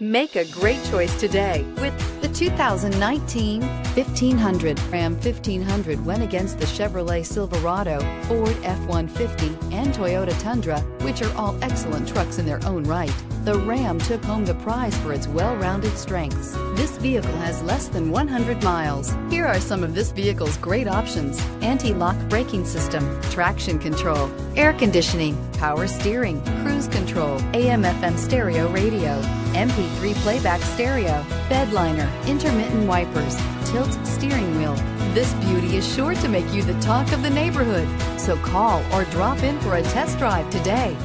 Make a great choice today with the 2019 1500. Ram 1500 went against the Chevrolet Silverado, Ford F-150, and Toyota Tundra, which are all excellent trucks in their own right. The Ram took home the prize for its well-rounded strengths. This vehicle has less than 100 miles. Here are some of this vehicle's great options: anti-lock braking system, traction control, air conditioning, power steering, cruise control, AM/FM stereo radio, MP3 playback stereo, bed liner, intermittent wipers, tilt steering wheel. This beauty is sure to make you the talk of the neighborhood. So call or drop in for a test drive today.